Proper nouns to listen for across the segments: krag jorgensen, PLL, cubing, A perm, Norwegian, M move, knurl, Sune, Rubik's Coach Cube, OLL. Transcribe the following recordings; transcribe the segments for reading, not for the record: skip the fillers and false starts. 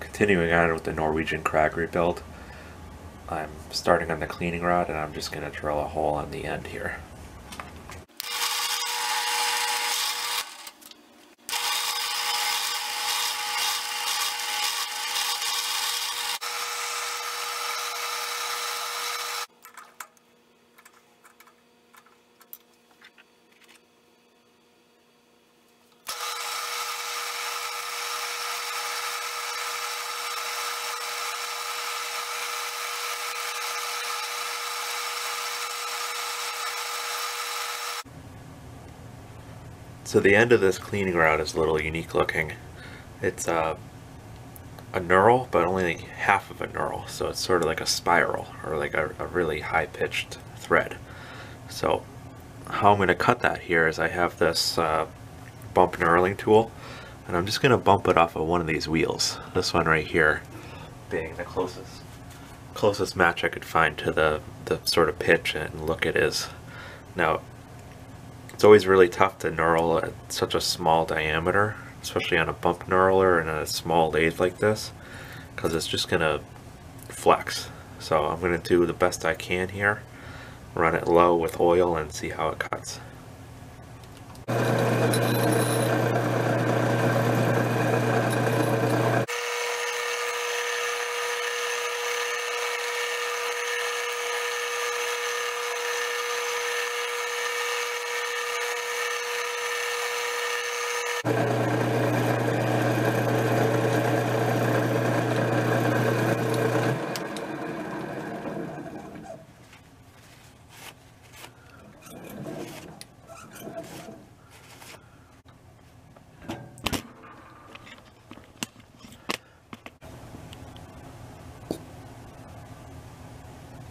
continuing on with the Norwegian Krag rebuild, I'm starting on the cleaning rod and I'm just going to drill a hole on the end here. So the end of this cleaning rod is a little unique looking. It's a knurl, but only like half of a knurl, so it's sort of like a spiral or like a really high-pitched thread. So how I'm going to cut that here is I have this bump knurling tool, and I'm just going to bump it off of one of these wheels. This one right here being the closest match I could find to the sort of pitch and look it is. Now, it's always really tough to knurl at such a small diameter, especially on a bump knurler and a small lathe like this, because it's just going to flex. So I'm going to do the best I can here, run it low with oil and see how it cuts.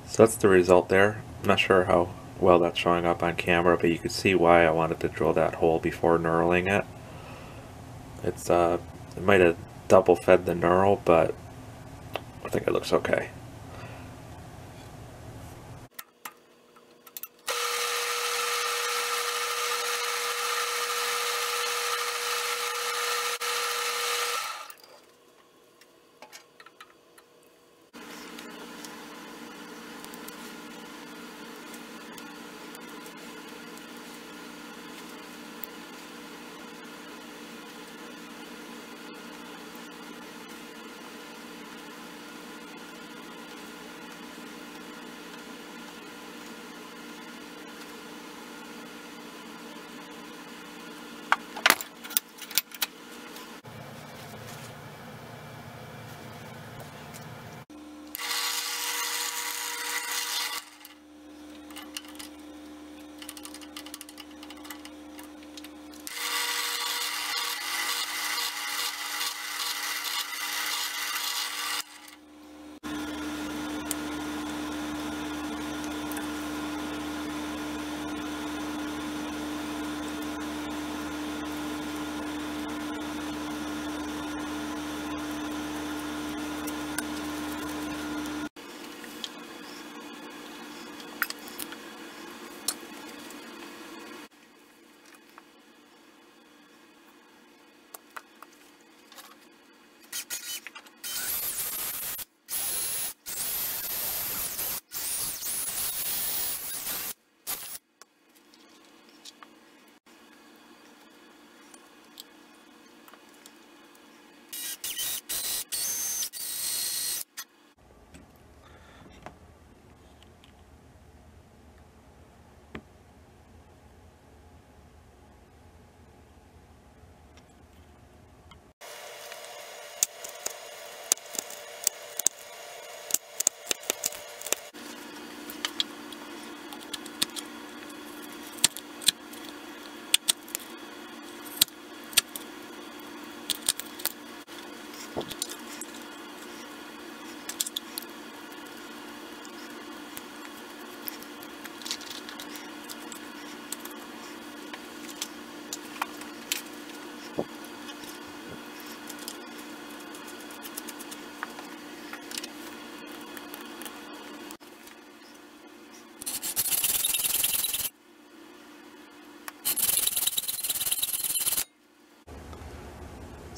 So that's the result there. I'm not sure how well that's showing up on camera, but you can see why I wanted to drill that hole before knurling it. It's it might have double fed the knurl, but I think it looks okay.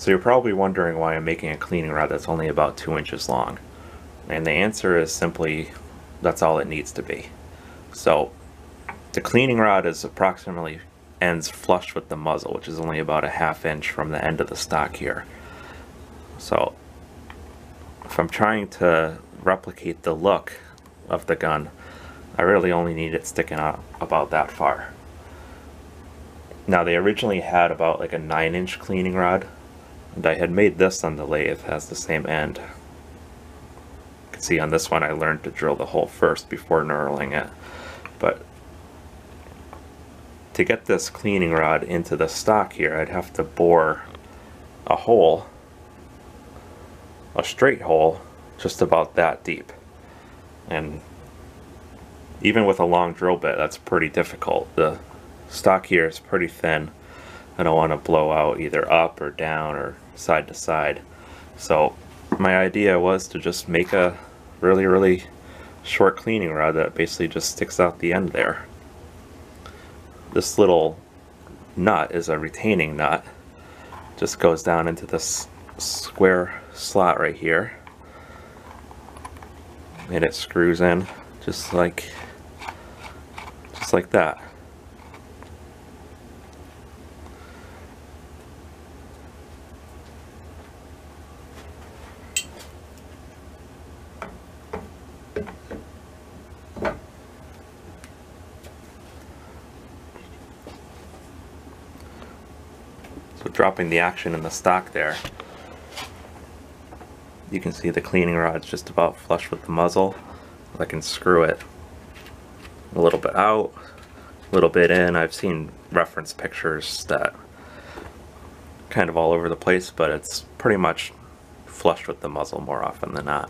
So you're probably wondering why I'm making a cleaning rod that's only about 2 inches long. And the answer is simply, that's all it needs to be. So the cleaning rod is approximately ends flush with the muzzle, which is only about a half inch from the end of the stock here. So if I'm trying to replicate the look of the gun, I really only need it sticking out about that far. Now they originally had about like a 9-inch cleaning rod, and I had made this on the lathe, has the same end. You can see on this one I learned to drill the hole first before knurling it. But to get this cleaning rod into the stock here, I'd have to bore a hole, a straight hole, just about that deep. And even with a long drill bit, that's pretty difficult. The stock here is pretty thin. I don't want to blow out either up or down or side to side. So my idea was to just make a really, really short cleaning rod that basically just sticks out the end there. This little nut is a retaining nut. Just goes down into this square slot right here, and it screws in just like that. Dropping the action in the stock there, you can see the cleaning rod's just about flush with the muzzle. I can screw it a little bit out, a little bit in. I've seen reference pictures that kind of all over the place, but it's pretty much flush with the muzzle more often than not.